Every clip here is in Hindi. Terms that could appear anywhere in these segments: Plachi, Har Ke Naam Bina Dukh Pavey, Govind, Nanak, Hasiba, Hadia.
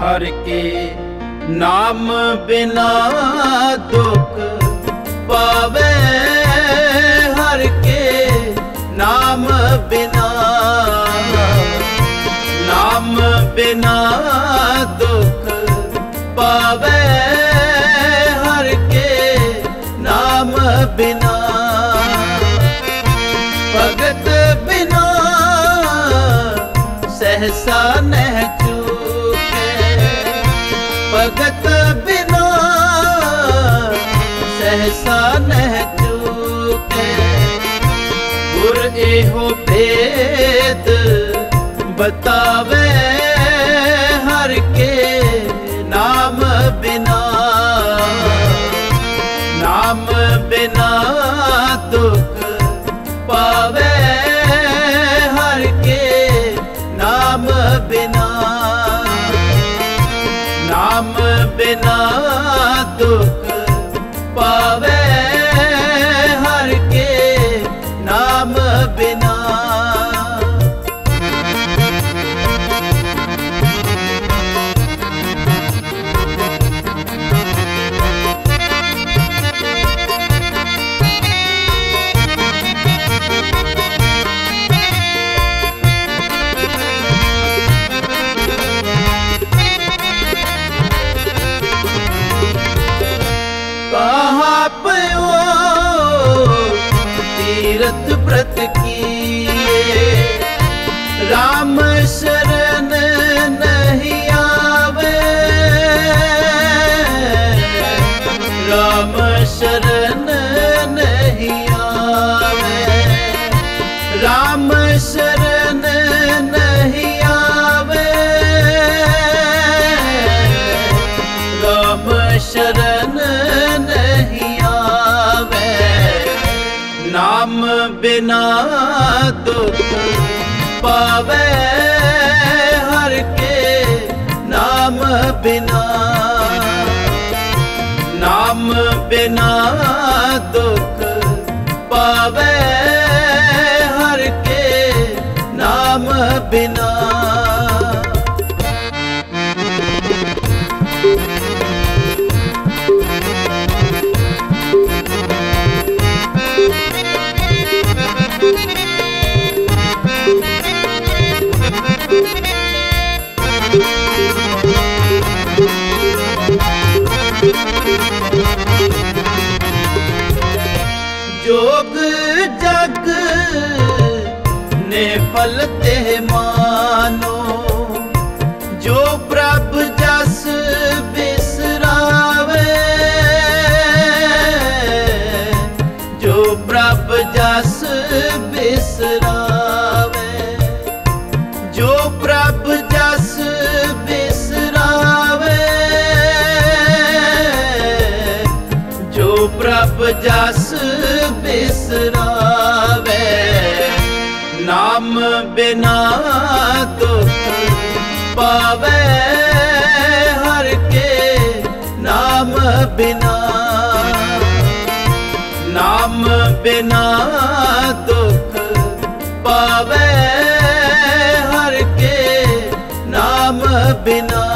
हर के नाम बिना दुख पावे, हर के नाम बिना, नाम बिना दुख पावे, हर के नाम बिना, भगत बिना सहसा नह चूके, भगत बिना सहसा नह चूके, गुर एहो भेद बतावे, हर के नाम बिना, नाम बिना दुख पावे, हर के नाम बिना, नाम बिना दुख पावे, हर के नाम बिना। तीरथ व्रत किए राम शरण नहीं आवे, राम शरण नहीं आवे, राम शरण नहीं आवे, राम शरण नहीं आवे, नाम बिना दुख पावे, हर के नाम बिना, नाम बिना दुख पावे, हर के नाम बिना। जोग जग ने पलते मानो, जो प्रभ जस बिसरावे, जो प्रभ जस बिसरावे, जो प्रभ जस बिसरावे, जो प्रभ जस बिसरावे, नाम बिना दुख पावे, हर के नाम बिना, नाम बिना दुख पावे, हर के नाम बिना।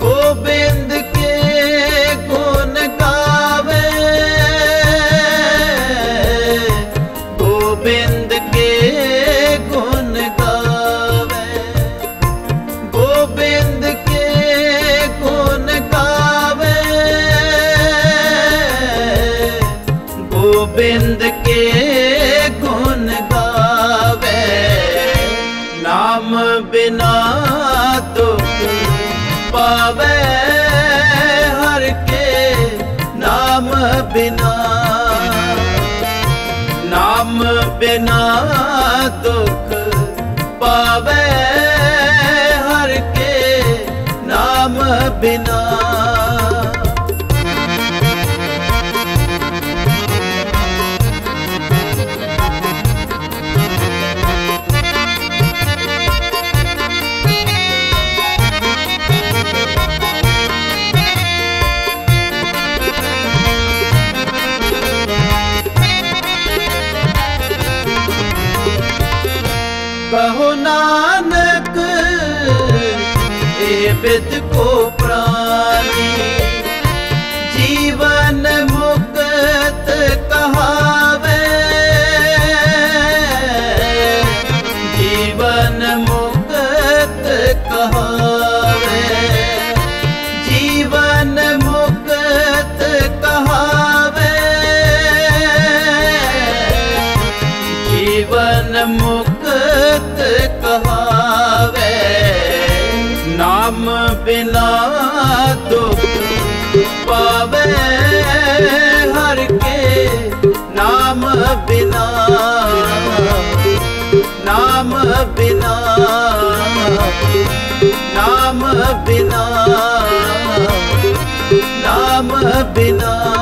गोविंद के गुण गावे, नाम बिना दुख पावे, हर के नाम बिना, बिना दुख पावे हर के नाम बिना। कहो नानक ए बिद को प्राणी जीवन मुक्त कहावे, जीवन मुक्त कहावे, जीवन मुक्त कहावे, जीवन मुक्त कहावे। नाम बिना दुख पावे हर के नाम बिना, नाम बिना, नाम बिना, नाम बिना।